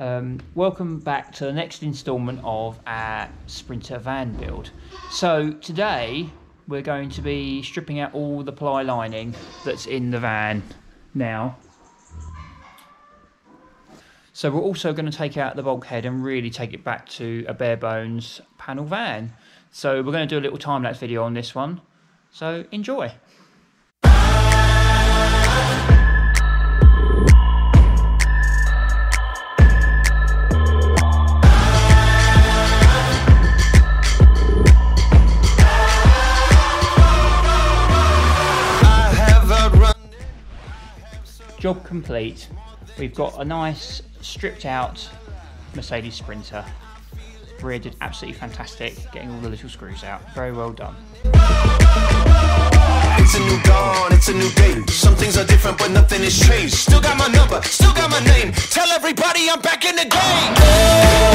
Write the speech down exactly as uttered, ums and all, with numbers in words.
Um, welcome back to the next instalment of our Sprinter van build. So today we're going to be stripping out all the ply lining that's in the van now. So we're also going to take out the bulkhead and really take it back to a bare bones panel van. So we're going to do a little time lapse video on this one, so enjoy. Job complete. We've got a nice stripped out Mercedes Sprinter. Rear did absolutely fantastic, getting all the little screws out. Very well done. It's a new dawn, it's a new day. Some things are different, but nothing is changed. Still got my number, still got my name. Tell everybody I'm back in the game.